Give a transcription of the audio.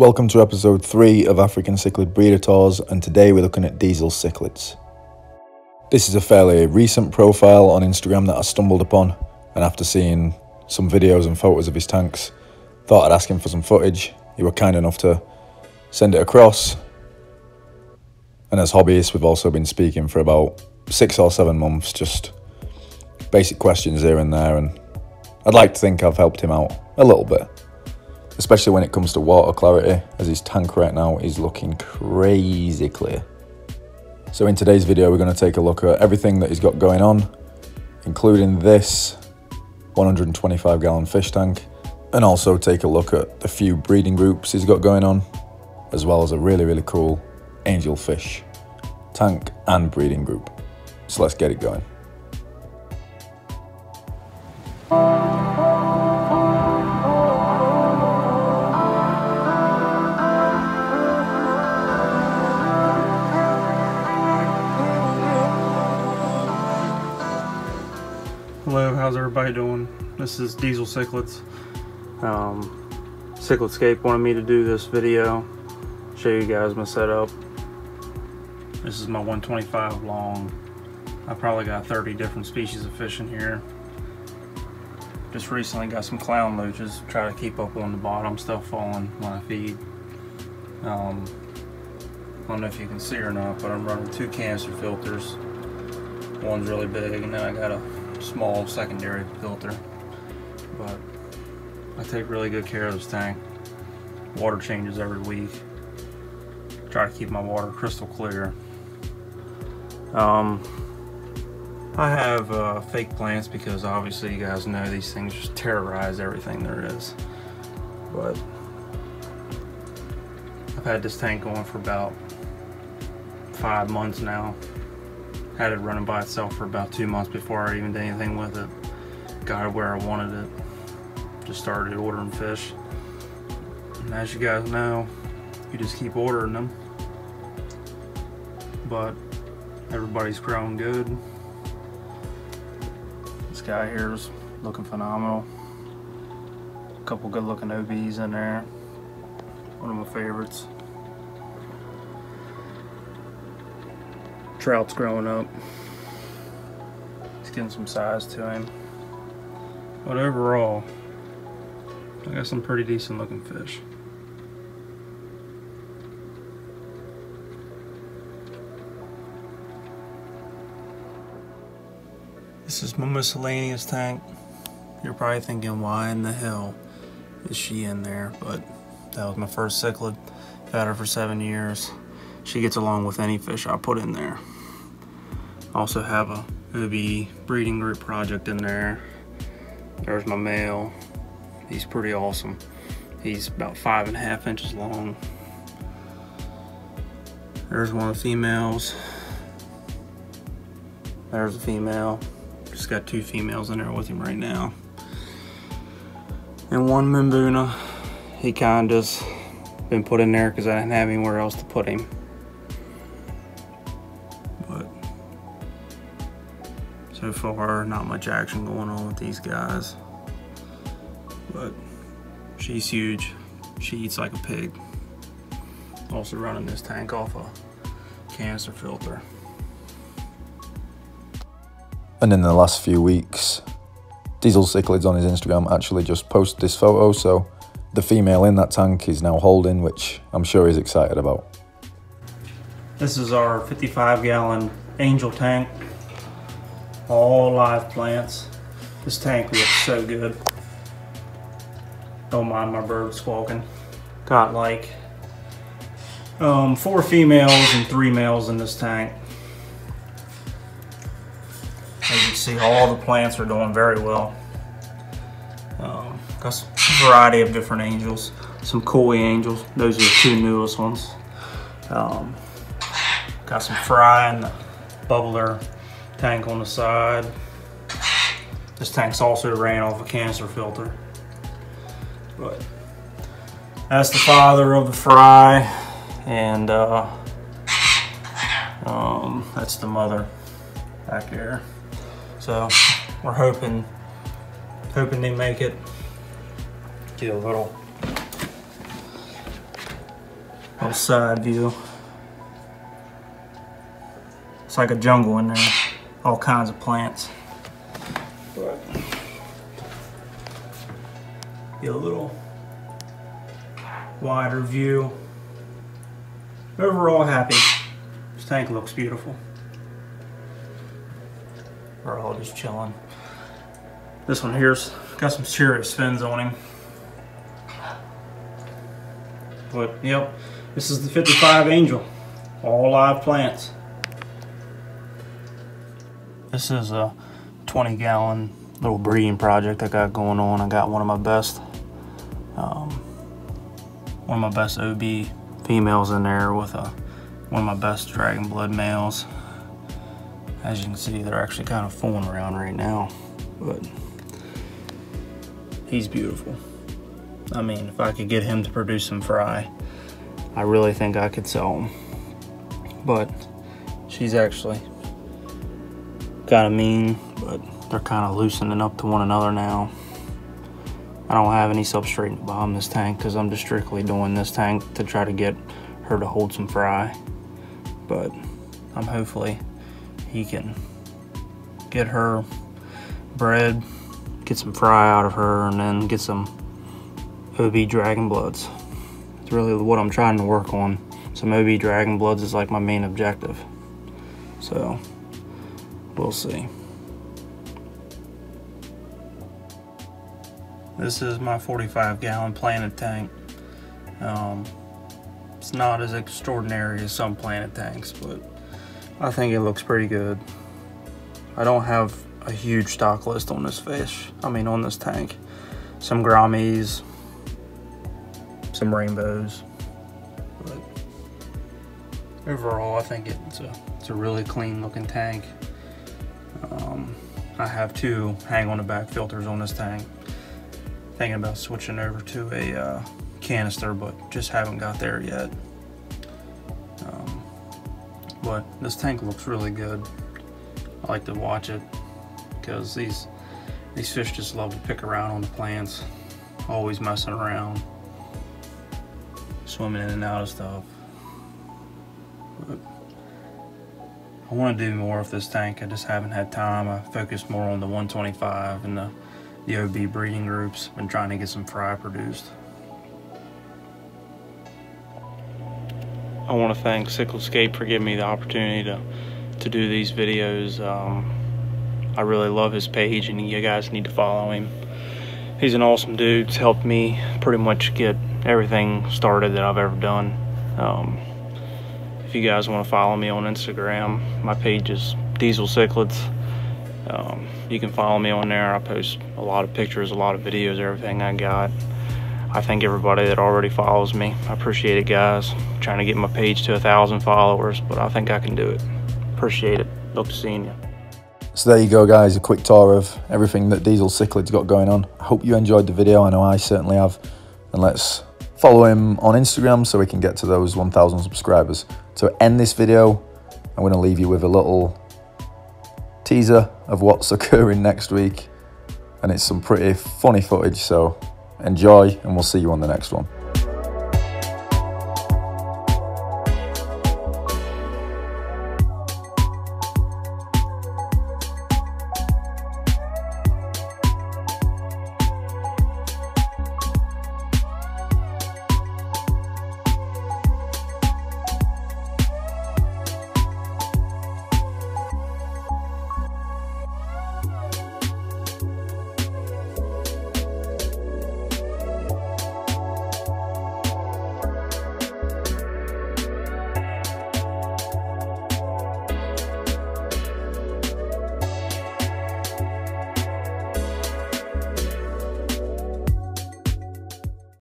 Welcome to episode 3 of African Cichlid Breeder Tours, and today we're looking at Diesel Cichlids. This is a fairly recent profile on Instagram that I stumbled upon, and after seeing some videos and photos of his tanks, thought I'd ask him for some footage. He was kind enough to send it across, and as hobbyists we've also been speaking for about 6 or 7 months, just basic questions here and there, and I'd like to think I've helped him out a little bit. Especially when it comes to water clarity, as his tank right now is looking crazy clear. So in today's video, we're going to take a look at everything that he's got going on, including this 125 gallon fish tank, and also take a look at the few breeding groups he's got going on, as well as a really cool angelfish tank and breeding group. So let's get it going. Hello, how's everybody doing? This is Diesel Cichlids. Cichlidscape wanted me to do this video, show you guys my setup. This is my 125 long. I probably got 30 different species of fish in here. Just recently got some clown loaches, try to keep up on the bottom, stuff falling when I feed. I don't know if you can see or not, but I'm running 2 canister filters. One's really big, and then I got a small secondary filter, but I take really good care of this tank. Water changes every week. Try to keep my water crystal clear. I have fake plants because obviously you guys know these things just terrorize everything there is. But I've had this tank going for about 5 months now. Had it running by itself for about 2 months before I even did anything with it. Got it where I wanted it. Just started ordering fish. And as you guys know, you just keep ordering them. But everybody's growing good. This guy here is looking phenomenal. A couple good looking OBs in there. One of my favorites. Trout's growing up. He's getting some size to him. But overall, I got some pretty decent looking fish. This is my miscellaneous tank. You're probably thinking, why in the hell is she in there? But that was my first cichlid. I've had her for 7 years. She gets along with any fish I put in there. Also have a OB breeding group project in there. There's my male. He's pretty awesome. He's about 5.5 inches long. There's one of the females. There's a female. Just got 2 females in there with him right now. And one Mimbuna. He kind of just been put in there because I didn't have anywhere else to put him. So far, not much action going on with these guys, but she's huge. She eats like a pig. Also running this tank off a canister filter. And in the last few weeks, Diesel Cichlids on his Instagram actually just posted this photo, so the female in that tank is now holding, which I'm sure he's excited about. This is our 55 gallon angel tank. All live plants. This tank looks so good. Don't mind my bird squawking. Got like 4 females and 3 males in this tank. As you see, all the plants are doing very well. Got a variety of different angels. Some koi angels. Those are the 2 newest ones. Got some fry and the bubbler tank on the side. This tank's also ran off a canister filter. But that's the father of the fry, and that's the mother back there. So we're hoping they make it. Get a little Little side view. It's like a jungle in there. All kinds of plants. But get a little wider view. Overall happy. This tank looks beautiful. We're all just chilling. This one here's got some serious fins on him. But yep, this is the 55 Angel. All live plants. This is a 20-gallon little breeding project I got going on. I got one of my best, OB females in there with one of my best Dragonblood males. As you can see, they're actually kind of fooling around right now, but he's beautiful. I mean, if I could get him to produce some fry, I really think I could sell him. But she's actually kind of mean, but they're kind of loosening up to one another now. I don't have any substrate in the bottom of this tank because I'm just strictly doing this tank to try to get her to hold some fry. But I'm hopefully he can get her bred, get some fry out of her, and then get some OB Dragonbloods. It's really what I'm trying to work on. Some OB Dragonbloods is like my main objective. So we'll see. This is my 45-gallon planet tank. It's not as extraordinary as some planet tanks, but I think it looks pretty good. I don't have a huge stock list on this fish. I mean, on this tank. Some grommies, some rainbows. But overall, I think it's a really clean looking tank. I have two hang on the back filters on this tank. Thinking about switching over to a canister, but just haven't got there yet. But this tank looks really good. I like to watch it because these fish just love to pick around on the plants, always messing around, swimming in and out of stuff. But I want to do more of this tank. I just haven't had time. I focused more on the 125 and the OB breeding groups. Been trying to get some fry produced. I want to thank Cichlidscape for giving me the opportunity to do these videos. I really love his page, and you guys need to follow him. He's an awesome dude. He's helped me pretty much get everything started that I've ever done. If you guys want to follow me on Instagram, my page is Diesel Cichlids. You can follow me on there. I post a lot of pictures, a lot of videos, everything I got. I thank everybody that already follows me. I appreciate it, guys. I'm trying to get my page to 1,000 followers, but I think I can do it. Appreciate it. Love to see you. So there you go, guys. A quick tour of everything that Diesel Cichlids got going on. I hope you enjoyed the video. I know I certainly have. And let's follow him on Instagram so we can get to those 1,000 subscribers. To end this video, I'm going to leave you with a little teaser of what's occurring next week. And it's some pretty funny footage, so enjoy, and we'll see you on the next one.